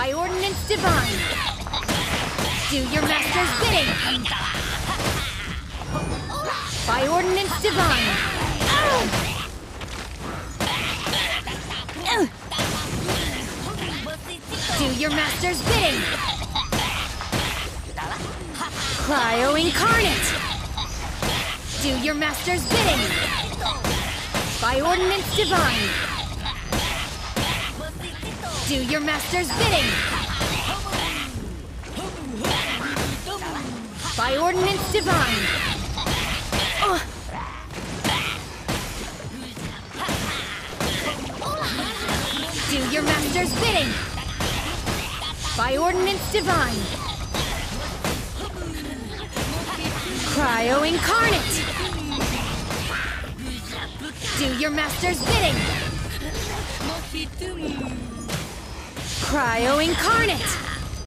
by ordinance divine. Do your master's bidding. By ordinance divine. Do your master's bidding. Clio incarnate. Do your master's bidding. By ordinance divine. Do your master's bidding! By ordinance divine! Do your master's bidding! By ordinance divine! Cryo incarnate! Do your master's bidding! Cryo incarnate!